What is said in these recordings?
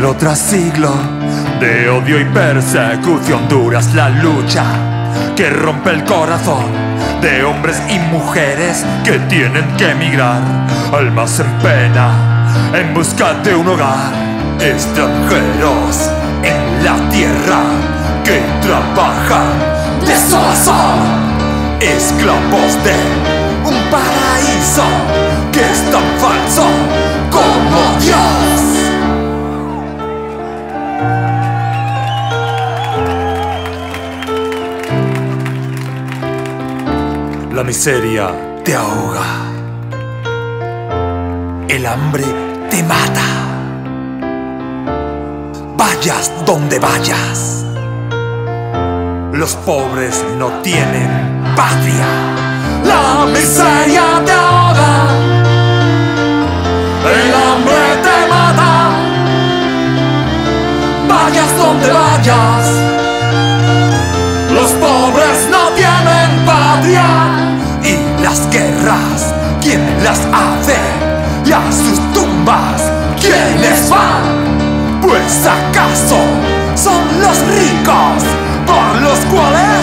Siglo tras siglo de odio y persecución, dura es la lucha que rompe el corazón de hombres y mujeres que tienen que emigrar, almas en pena en busca de un hogar, extranjeros en la tierra que trabajan de sol a sol, esclavos de un paraíso que es tan falso como Dios. La miseria te ahoga, el hambre te mata, vayas donde vayas, los pobres no tienen patria. La miseria te ahoga, el hambre te mata, vayas donde vayas, los pobres no tienen patria. Las guerras, ¿quién las hace? Y a sus tumbas, ¿quiénes van? Pues acaso son los ricos por los cuales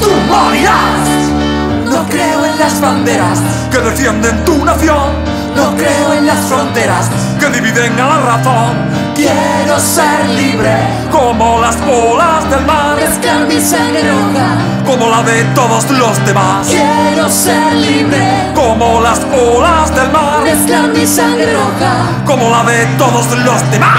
tú morirás. No creo en las banderas que defienden tu nación, no creo en las fronteras que dividen a la razón. Quiero ser libre como las olas del mar, mezclar mi sangre roja como la de todos los demás. Quiero ser libre como las olas del mar, mezclar mi sangre roja como la de todos los demás.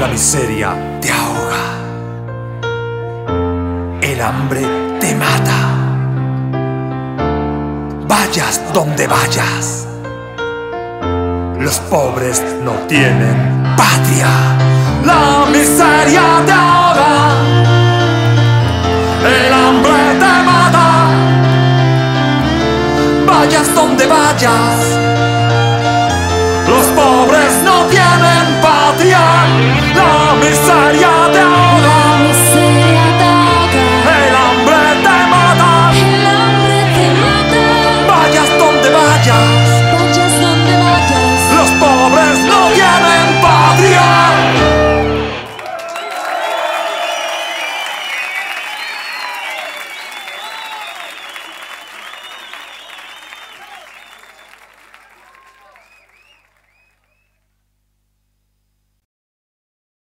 La miseria te ahoga, el hambre te mata, vayas donde vayas, los pobres no tienen patria. La miseria te ahoga, el hambre te mata, vayas donde vayas, los pobres no tienen patria. La miseria te ahoga.